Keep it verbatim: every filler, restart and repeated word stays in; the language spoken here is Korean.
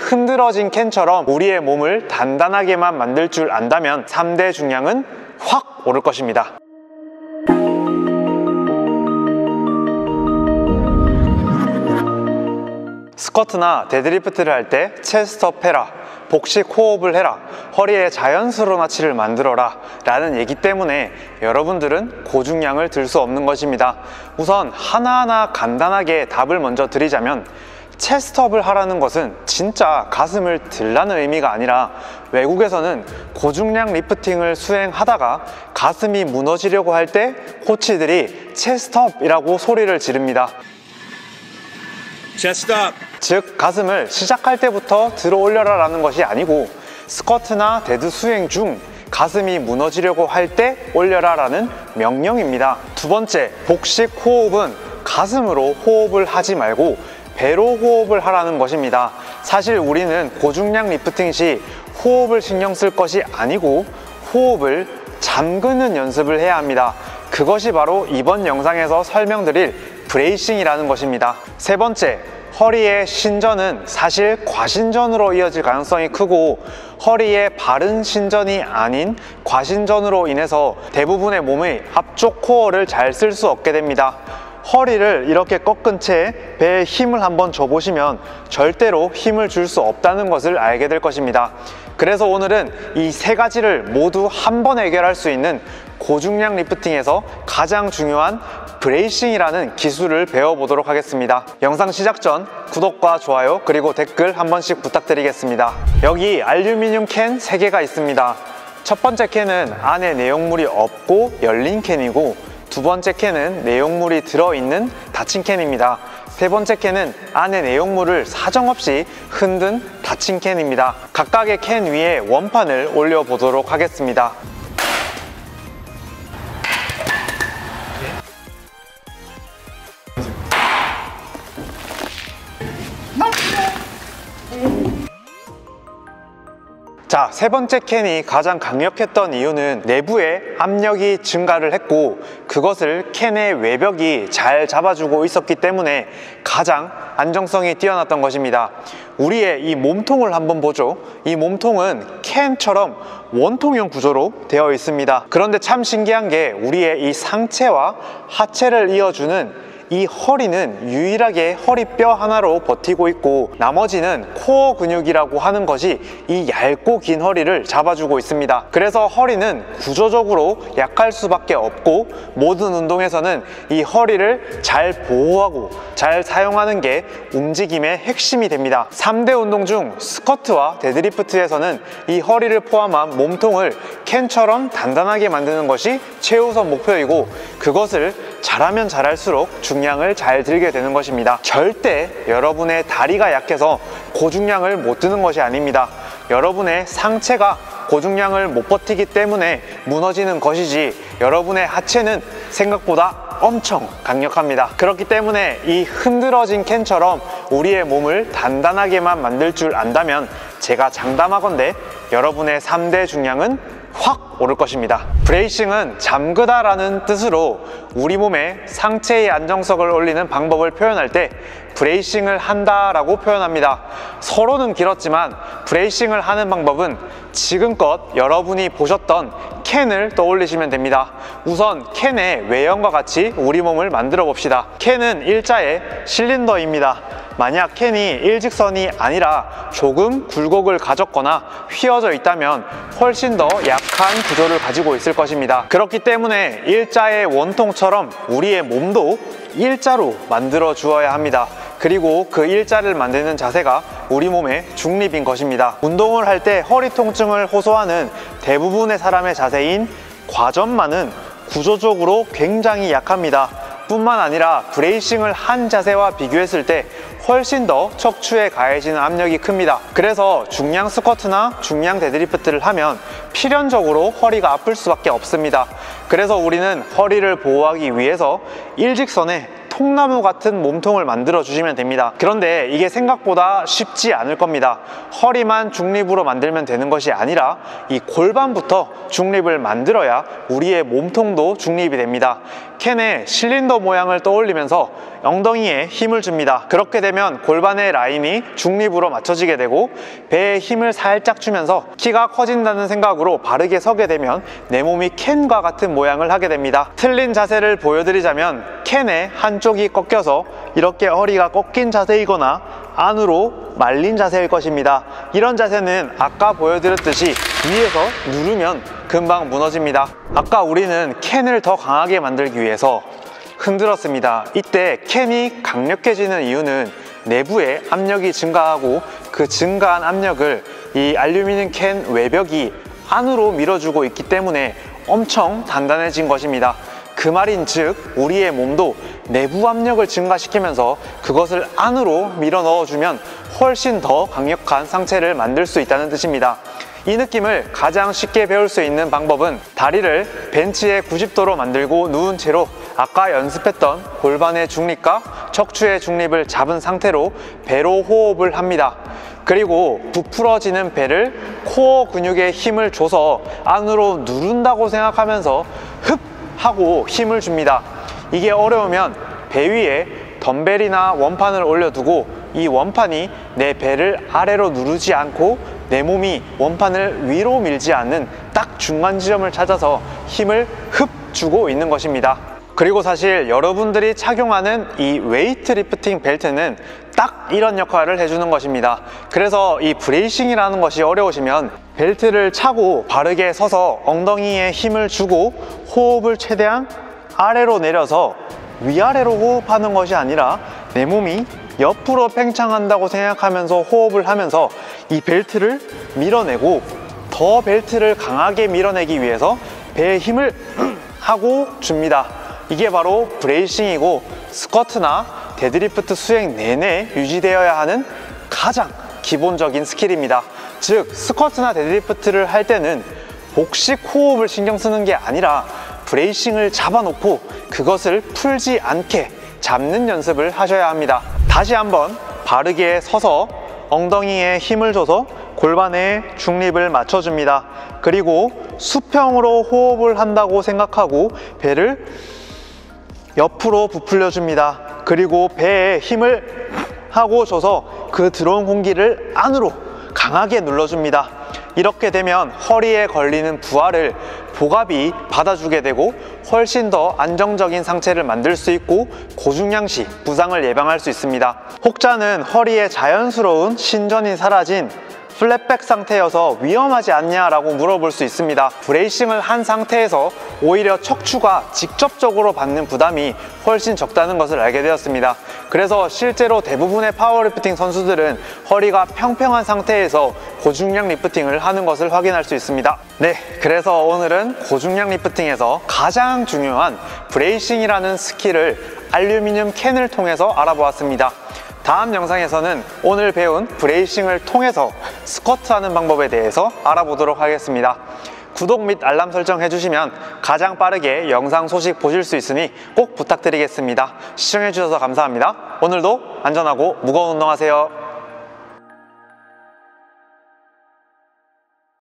흔들어진 캔처럼 우리의 몸을 단단하게만 만들 줄 안다면 삼 대 중량은 확 오를 것입니다. 스쿼트나 데드리프트를 할 때 체스트업 해라, 복식 호흡을 해라, 허리에 자연스러운 하치를 만들어라 라는 얘기 때문에 여러분들은 고중량을 들 수 없는 것입니다. 우선 하나하나 간단하게 답을 먼저 드리자면, 체스트업을 하라는 것은 진짜 가슴을 들라는 의미가 아니라 외국에서는 고중량 리프팅을 수행하다가 가슴이 무너지려고 할 때 코치들이 체스트업이라고 소리를 지릅니다. 체스트업! 즉, 가슴을 시작할 때부터 들어 올려라 라는 것이 아니고 스쿼트나 데드 수행 중 가슴이 무너지려고 할 때 올려라 라는 명령입니다. 두 번째, 복식 호흡은 가슴으로 호흡을 하지 말고 배로 호흡을 하라는 것입니다. 사실 우리는 고중량 리프팅 시 호흡을 신경 쓸 것이 아니고 호흡을 잠그는 연습을 해야 합니다. 그것이 바로 이번 영상에서 설명드릴 브레이싱이라는 것입니다. 세 번째, 허리의 신전은 사실 과신전으로 이어질 가능성이 크고 허리의 바른 신전이 아닌 과신전으로 인해서 대부분의 몸의 앞쪽 코어를 잘 쓸 수 없게 됩니다. 허리를 이렇게 꺾은 채 배에 힘을 한번 줘보시면 절대로 힘을 줄 수 없다는 것을 알게 될 것입니다. 그래서 오늘은 이 세 가지를 모두 한 번에 해결할 수 있는 고중량 리프팅에서 가장 중요한 브레이싱이라는 기술을 배워보도록 하겠습니다. 영상 시작 전 구독과 좋아요 그리고 댓글 한 번씩 부탁드리겠습니다. 여기 알루미늄 캔 세 개가 있습니다. 첫 번째 캔은 안에 내용물이 없고 열린 캔이고, 두 번째 캔은 내용물이 들어있는 닫힌 캔입니다. 세 번째 캔은 안에 내용물을 사정없이 흔든 닫힌 캔입니다. 각각의 캔 위에 원판을 올려보도록 하겠습니다. 자, 세 번째 캔이 가장 강력했던 이유는 내부에 압력이 증가를 했고 그것을 캔의 외벽이 잘 잡아주고 있었기 때문에 가장 안정성이 뛰어났던 것입니다. 우리의 이 몸통을 한번 보죠. 이 몸통은 캔처럼 원통형 구조로 되어 있습니다. 그런데 참 신기한 게 우리의 이 상체와 하체를 이어주는 이 허리는 유일하게 허리뼈 하나로 버티고 있고 나머지는 코어 근육이라고 하는 것이 이 얇고 긴 허리를 잡아주고 있습니다. 그래서 허리는 구조적으로 약할 수밖에 없고 모든 운동에서는 이 허리를 잘 보호하고 잘 사용하는 게 움직임의 핵심이 됩니다. 삼 대 운동 중 스쿼트와 데드리프트에서는 이 허리를 포함한 몸통을 캔처럼 단단하게 만드는 것이 최우선 목표이고, 그것을 잘하면 잘할수록 중량을 잘 들게 되는 것입니다. 절대 여러분의 다리가 약해서 고중량을 못 드는 것이 아닙니다. 여러분의 상체가 고중량을 못 버티기 때문에 무너지는 것이지 여러분의 하체는 생각보다 엄청 강력합니다. 그렇기 때문에 이 흔들어진 캔처럼 우리의 몸을 단단하게만 만들 줄 안다면 제가 장담하건대 여러분의 삼 대 중량은 확 오를 것입니다. 브레이싱은 잠그다 라는 뜻으로 우리 몸의 상체의 안정성을 올리는 방법을 표현할 때 브레이싱을 한다 라고 표현합니다. 서론은 길었지만 브레이싱을 하는 방법은 지금껏 여러분이 보셨던 캔을 떠올리시면 됩니다. 우선 캔의 외형과 같이 우리 몸을 만들어 봅시다. 캔은 일자의 실린더입니다. 만약 캔이 일직선이 아니라 조금 굴곡을 가졌거나 휘어져 있다면 훨씬 더 약한 구조를 가지고 있을 것입니다. 그렇기 때문에 일자의 원통처럼 우리의 몸도 일자로 만들어 주어야 합니다. 그리고 그 일자를 만드는 자세가 우리 몸의 중립인 것입니다. 운동을 할 때 허리 통증을 호소하는 대부분의 사람의 자세인 과전만은 구조적으로 굉장히 약합니다. 뿐만 아니라 브레이싱을 한 자세와 비교했을 때 훨씬 더 척추에 가해지는 압력이 큽니다. 그래서 중량 스쿼트나 중량 데드리프트를 하면 필연적으로 허리가 아플 수밖에 없습니다. 그래서 우리는 허리를 보호하기 위해서 일직선에 통나무 같은 몸통을 만들어 주시면 됩니다. 그런데 이게 생각보다 쉽지 않을 겁니다. 허리만 중립으로 만들면 되는 것이 아니라 이 골반부터 중립을 만들어야 우리의 몸통도 중립이 됩니다. 캔에 실린더 모양을 떠올리면서 엉덩이에 힘을 줍니다. 그렇게 되면 골반의 라인이 중립으로 맞춰지게 되고 배에 힘을 살짝 주면서 키가 커진다는 생각으로 바르게 서게 되면 내 몸이 캔과 같은 모양을 하게 됩니다. 틀린 자세를 보여드리자면 캔의 한쪽이 꺾여서 이렇게 허리가 꺾인 자세이거나 안으로 말린 자세일 것입니다. 이런 자세는 아까 보여드렸듯이 위에서 누르면 금방 무너집니다. 아까 우리는 캔을 더 강하게 만들기 위해서 흔들었습니다. 이때 캔이 강력해지는 이유는 내부에 압력이 증가하고 그 증가한 압력을 이 알루미늄 캔 외벽이 안으로 밀어주고 있기 때문에 엄청 단단해진 것입니다. 그 말인 즉 우리의 몸도 내부 압력을 증가시키면서 그것을 안으로 밀어 넣어주면 훨씬 더 강력한 상체를 만들 수 있다는 뜻입니다. 이 느낌을 가장 쉽게 배울 수 있는 방법은 다리를 벤치에 구십 도로 만들고 누운 채로 아까 연습했던 골반의 중립과 척추의 중립을 잡은 상태로 배로 호흡을 합니다. 그리고 부풀어지는 배를 코어 근육에 힘을 줘서 안으로 누른다고 생각하면서 흡! 하고 힘을 줍니다. 이게 어려우면 배 위에 덤벨이나 원판을 올려두고 이 원판이 내 배를 아래로 누르지 않고 내 몸이 원판을 위로 밀지 않는 딱 중간 지점을 찾아서 힘을 흡 주고 있는 것입니다. 그리고 사실 여러분들이 착용하는 이 웨이트 리프팅 벨트는 딱 이런 역할을 해주는 것입니다. 그래서 이 브레이싱이라는 것이 어려우시면 벨트를 차고 바르게 서서 엉덩이에 힘을 주고 호흡을 최대한 아래로 내려서 위아래로 호흡하는 것이 아니라 내 몸이 옆으로 팽창한다고 생각하면서 호흡을 하면서 이 벨트를 밀어내고 더 벨트를 강하게 밀어내기 위해서 배에 힘을 하고 줍니다. 이게 바로 브레이싱이고 스쿼트나 데드리프트 수행 내내 유지되어야 하는 가장 기본적인 스킬입니다. 즉 스쿼트나 데드리프트를 할 때는 복식 호흡을 신경 쓰는 게 아니라 브레이싱을 잡아놓고 그것을 풀지 않게 잡는 연습을 하셔야 합니다. 다시 한번 바르게 서서 엉덩이에 힘을 줘서 골반에 중립을 맞춰줍니다. 그리고 수평으로 호흡을 한다고 생각하고 배를 옆으로 부풀려줍니다. 그리고 배에 힘을 하고 줘서 그 들어온 공기를 안으로 강하게 눌러줍니다. 이렇게 되면 허리에 걸리는 부하를 복압이 받아주게 되고 훨씬 더 안정적인 상체를 만들 수 있고 고중량 시 부상을 예방할 수 있습니다. 혹자는 허리에 자연스러운 신전이 사라진 플랫백 상태여서 위험하지 않냐라고 물어볼 수 있습니다. 브레이싱을 한 상태에서 오히려 척추가 직접적으로 받는 부담이 훨씬 적다는 것을 알게 되었습니다. 그래서 실제로 대부분의 파워리프팅 선수들은 허리가 평평한 상태에서 고중량 리프팅을 하는 것을 확인할 수 있습니다. 네, 그래서 오늘은 고중량 리프팅에서 가장 중요한 브레이싱이라는 스킬을 알루미늄 캔을 통해서 알아보았습니다. 다음 영상에서는 오늘 배운 브레이싱을 통해서 스쿼트하는 방법에 대해서 알아보도록 하겠습니다. 구독 및 알람 설정 해주시면 가장 빠르게 영상 소식 보실 수 있으니 꼭 부탁드리겠습니다. 시청해주셔서 감사합니다. 오늘도 안전하고 무거운 운동하세요.